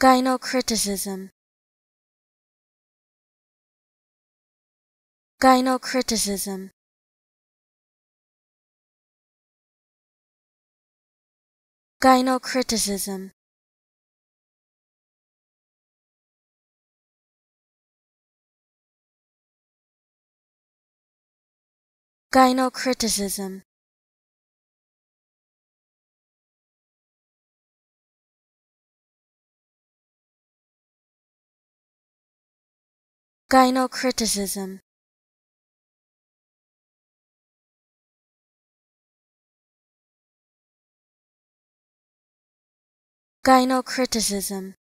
Gynocriticism. Gynocriticism. Gynocriticism. Gynocriticism. Gynocriticism. Gynocriticism.